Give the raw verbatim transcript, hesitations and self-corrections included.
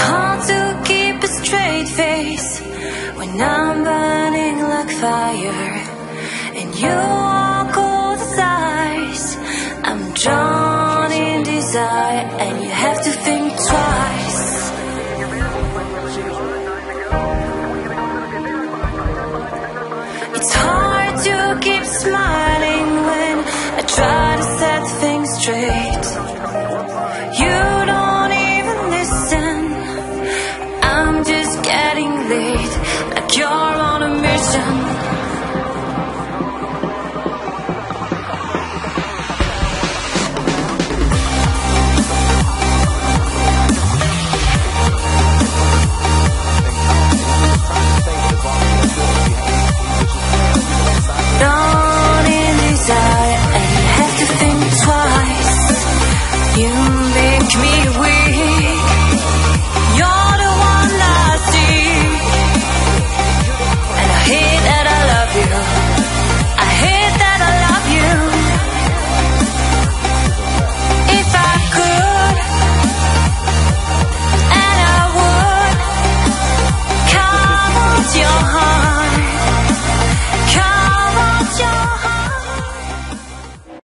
Hard to keep a straight face when I'm burning like fire, and you are cold as ice. I'm drawn in desire, and you have to think twice.